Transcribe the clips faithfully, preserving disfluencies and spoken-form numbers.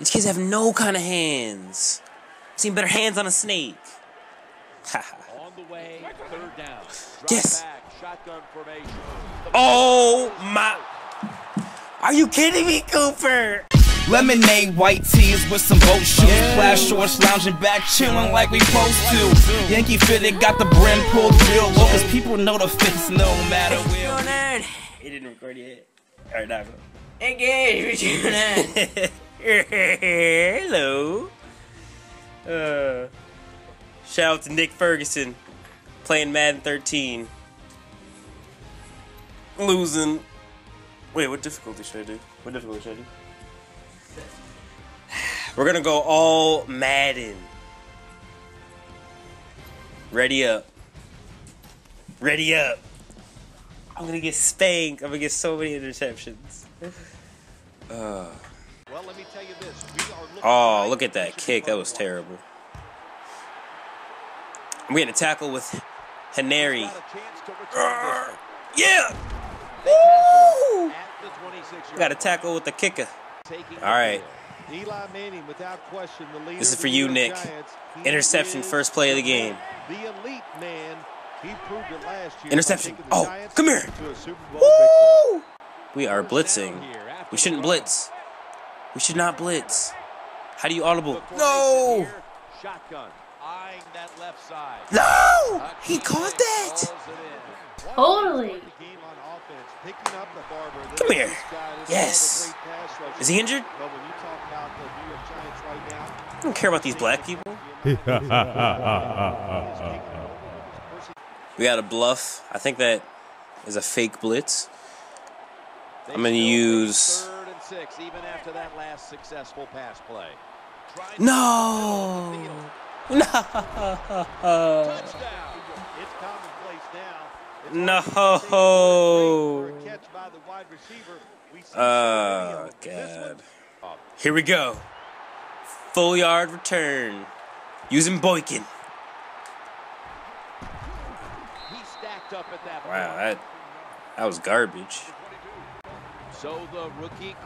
These kids have no kind of hands. I've seen better hands on a snake. On the way, third down. Yes. Back, shotgun formation. Oh my. Are you kidding me, Cooper? Lemonade, white tees with some boat shoes, yeah. Flash shorts, lounging back, chilling like we supposed to. Yankee fitted, got the brim pulled real low, cause people know the fits no matter where. What's going on? It didn't record yet. Alright, now go. Hey, guys, what's going on? Hello. Uh, shout out to Nick Ferguson, playing Madden thirteen. Losing. Wait, what difficulty should I do? What difficulty should I do? We're gonna go all Madden. Ready up. Ready up. I'm gonna get spanked. I'm gonna get so many interceptions. Uh. Well, let me tell you this. We are oh, look at that kick. That was terrible. I'm getting a tackle with Henery. Uh, yeah! Woo! Got a tackle with the kicker. Alright. Eli Manning, without question, the leader. This is for you, Nick. Giants. Interception, first play of the game. The elite man. He proved it last year. Interception. Oh, Giants come here. Woo! We are blitzing. We shouldn't blitz. We should not blitz. How do you audible? No! Shotgun. Eyeing that left side. No! He caught that. Totally. Come here. Yes. Is he injured? I don't care about these black people. We got a bluff. I think that is a fake blitz. I'm going to use... No! No! No! Oh, God. Here we go. Full yard return. Using Boykin. Wow, that, that was garbage.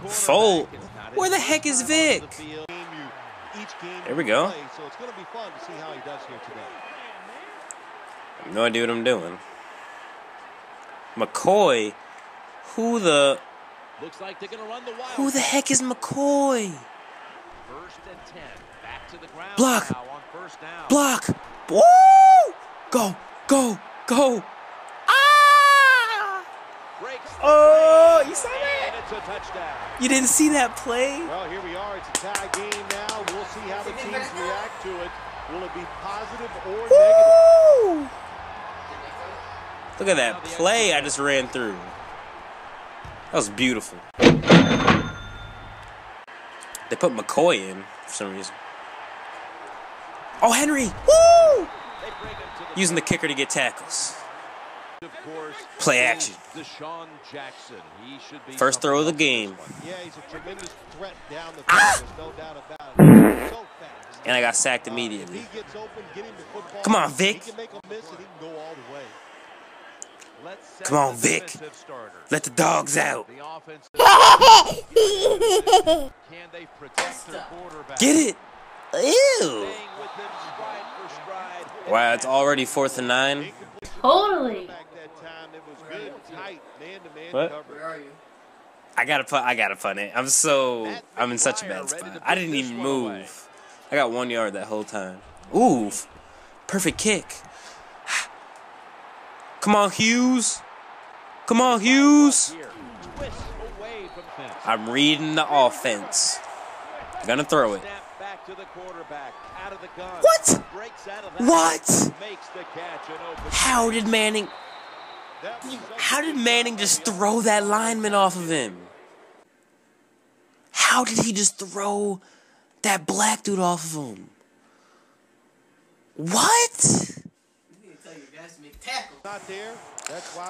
Fold. Where the heck is Vick? There we go. I have no idea what I'm doing. McCoy, who the Looks like they're gonna run the wild. Who the heck is McCoy? First and ten. Back to the ground. Block. On first down. Block. Woo! Go, go, go. Ah! Breaks oh, you saw that? It's a touchdown. You didn't see that play? Well, here we are. It's a tie game now. We'll see how the teams react to it. Will it be positive or Woo! Negative? Look at that play I just ran through. That was beautiful. They put McCoy in for some reason. Oh, Henery! Woo! Using the kicker to get tackles. Play action. First throw of the game. Ah! And I got sacked immediately. Come on, Vick. Come on, Vick. Let the dogs out. Get it. Ew. Wow, it's already fourth and nine. Totally. What? I gotta put. I gotta punt it. I'm so. I'm in such a bad spot. I didn't even move. I got one yard that whole time. Ooh, perfect kick. Come on, Hughes. Come on, Hughes. I'm reading the offense. I'm gonna throw it. What? What? How did Manning... How did Manning just throw that lineman off of him? How did he just throw that black dude off of him? What?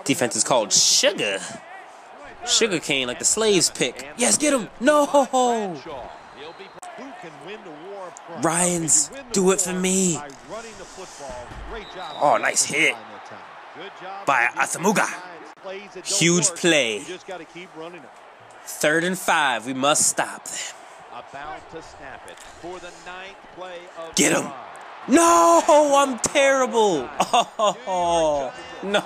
Defense is called sugar. Sugar cane like the slaves pick. Yes, get him. No. Ryan's do it for me. Oh, nice hit by Asomugha. Huge play. Third and five. We must stop them. about to snap it for the ninth play of Get him. No, I'm terrible. Oh, no.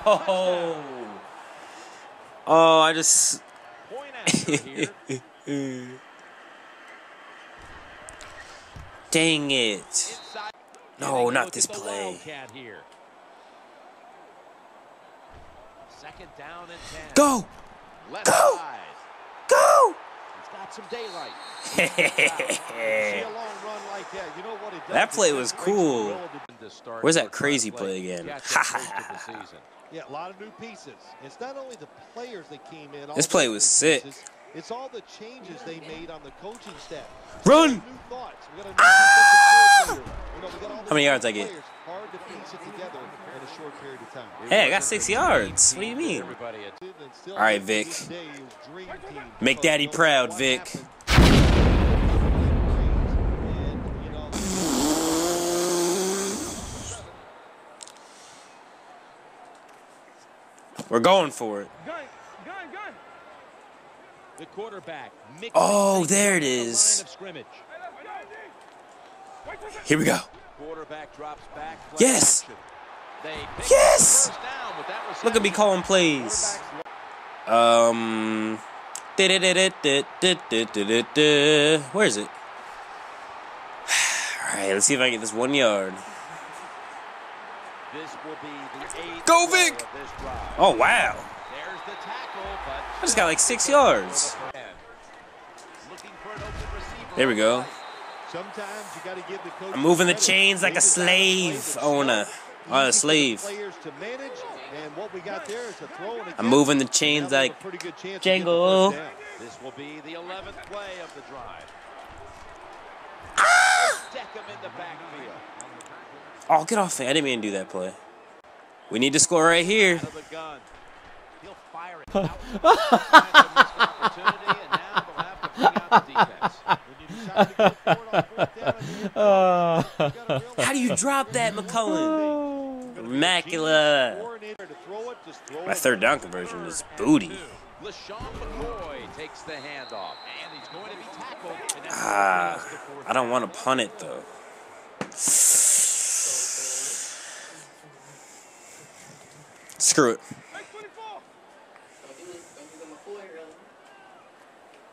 Oh, I just... Dang it. No, not this play. Second down and ten. Go! Go! Go! It's got some daylight. That play was cool. Where's that crazy play again? Yeah, a lot of new pieces. It's not only the players that came in. This play was sick. It's all the changes they made on the coaching staff. Run! Ah! How many yards I get? Hey, I got six yards. What do you mean? All right, Vic. Make Daddy proud, Vic. We're going for it. The quarterback. Oh, there it is. Here we go. Quarterback drops back. Yes. Yes. Look at me calling plays. Um. Where is it? All right. Let's see if I get this one yard. Go, Vic. Oh, wow. I just got like six yards. There we go. I'm moving the chains like a slave owner. Or a slave. I'm moving the chains like Django. This will be the eleventh play of the drive. Oh, get off me. I didn't mean to do that play. We need to score right here. How do you drop that, McCullen? Immaculate. My third down conversion is booty. LeSean McCoy takes the handoff, and he's going to be tackled. Ah, I don't want to punt it though. Screw it.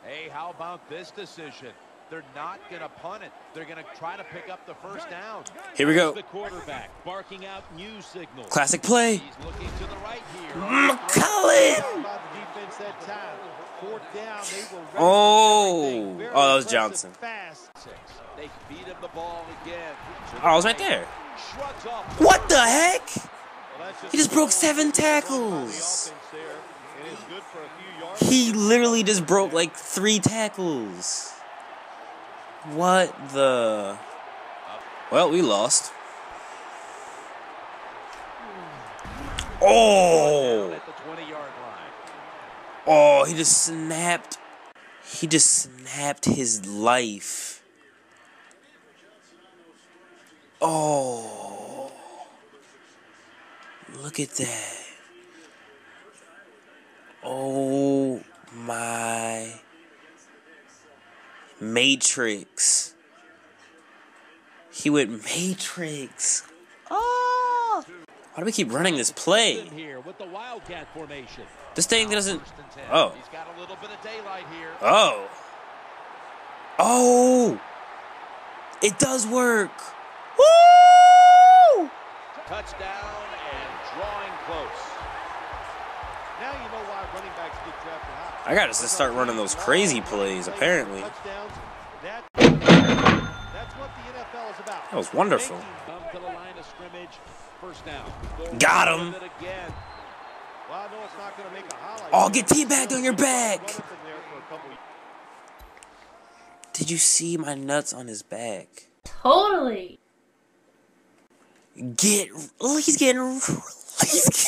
Hey, how about this decision? They're not going to punt it. They're going to try to pick up the first down. Here we go. The quarterback barking out new signals. Classic play. He's looking to the right here. McCullen. Oh. Oh, that was Johnson. They feed him the ball again. Oh, it was right there. What the heck? He just broke seven tackles. He literally just broke like three tackles. What the? Well, we lost. Oh! Oh, he just snapped. He just snapped his life. Oh. Look at that. Oh my Matrix. He went Matrix. Oh, why do we keep running this play? This thing doesn't. Oh. Oh. Oh. It does work. Woo! Touchdown and drawing close. Now you know why running backs get drafted high. I gotta just start running those crazy plays, apparently. That was wonderful. Got him. Oh, get teabagged on your back. Did you see my nuts on his back? Totally. Get. Look, he's getting. He's getting.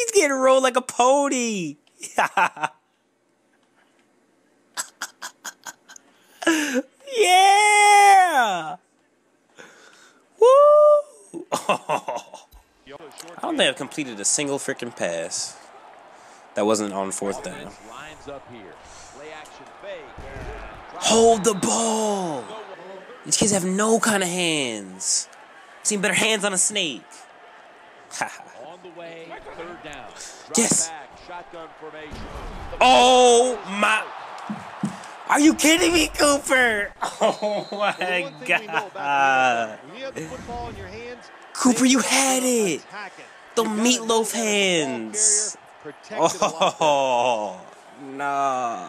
He's getting rolled like a pony. Yeah. Woo. Oh. I don't think I've completed a single freaking pass that wasn't on fourth down. Hold the ball. These kids have no kind of hands. I've seen better hands on a snake. On the way, third down. Yes. Back, shotgun formation. Oh my. Are you kidding me, Cooper? Oh my God. Cooper, you had it. The meatloaf hands. Oh no.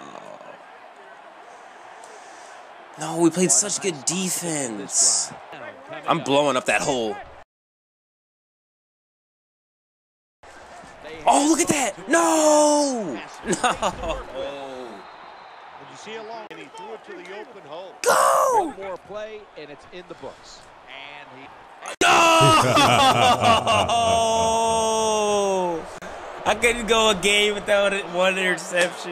No, we played such good defense. I'm blowing up that hole. Oh, look at that. No. No. See along, and he threw it to the open hole. Go! One more play, and it's in the books. And he. No! I couldn't go a game without it, one interception.